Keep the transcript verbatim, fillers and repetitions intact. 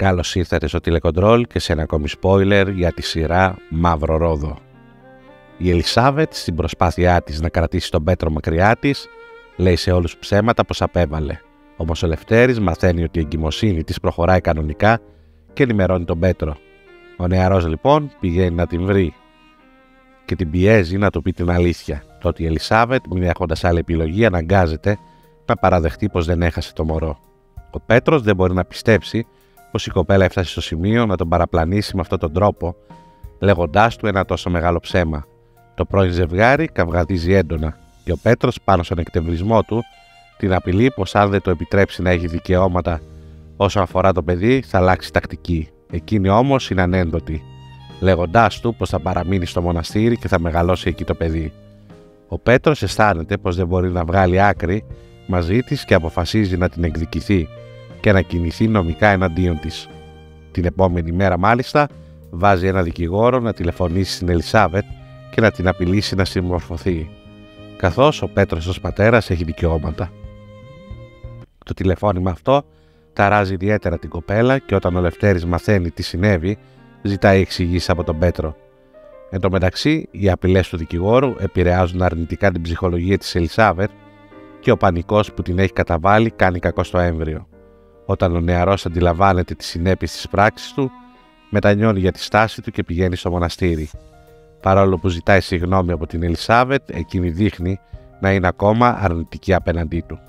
Καλώς ήρθατε στο Τηλεκοντρολ και σε ένα ακόμη spoiler για τη σειρά Μαύρο Ρόδο. Η Ελισάβετ, στην προσπάθειά της να κρατήσει τον Πέτρο μακριά της, λέει σε όλους ψέματα πως απέβαλε. Όμως ο Λευτέρης μαθαίνει ότι η εγκυμοσύνη της προχωράει κανονικά και ενημερώνει τον Πέτρο. Ο νεαρός λοιπόν πηγαίνει να την βρει και την πιέζει να του πει την αλήθεια. Τότε η Ελισάβετ, μην έχοντας άλλη επιλογή, αναγκάζεται να παραδεχτεί πως δεν έχασε το μωρό. Ο Πέτρος δεν μπορεί να πιστέψει πως η κοπέλα έφτασε στο σημείο να τον παραπλανήσει με αυτόν τον τρόπο, λέγοντάς του ένα τόσο μεγάλο ψέμα. Το πρώην ζευγάρι καυγαδίζει έντονα και ο Πέτρος, πάνω στον εκτευρισμό του, την απειλεί πως αν δεν το επιτρέψει να έχει δικαιώματα όσον αφορά το παιδί, θα αλλάξει τακτική. Εκείνη όμως είναι ανένδοτη, λέγοντάς του πως θα παραμείνει στο μοναστήρι και θα μεγαλώσει εκεί το παιδί. Ο Πέτρος αισθάνεται πως δεν μπορεί να βγάλει άκρη μαζί της και αποφασίζει να την εκδικηθεί και να κινηθεί νομικά εναντίον της. Την επόμενη μέρα μάλιστα βάζει ένα δικηγόρο να τηλεφωνήσει στην Ελισάβετ και να την απειλήσει να συμμορφωθεί, καθώς ο Πέτρος ως πατέρας έχει δικαιώματα. Το τηλεφώνημα αυτό ταράζει ιδιαίτερα την κοπέλα και όταν ο Λευτέρης μαθαίνει τι συνέβη, ζητάει εξηγήσεις από τον Πέτρο. Εν τω μεταξύ, οι απειλές του δικηγόρου επηρεάζουν αρνητικά την ψυχολογία της Ελισάβετ και ο πανικός που την έχει καταβάλει κάνει κακό στο έμβριο. Όταν ο νεαρός αντιλαμβάνεται τις συνέπειες της πράξης του, μετανιώνει για τη στάση του και πηγαίνει στο μοναστήρι. Παρόλο που ζητάει συγγνώμη από την Ελισάβετ, εκείνη δείχνει να είναι ακόμα αρνητική απέναντί του.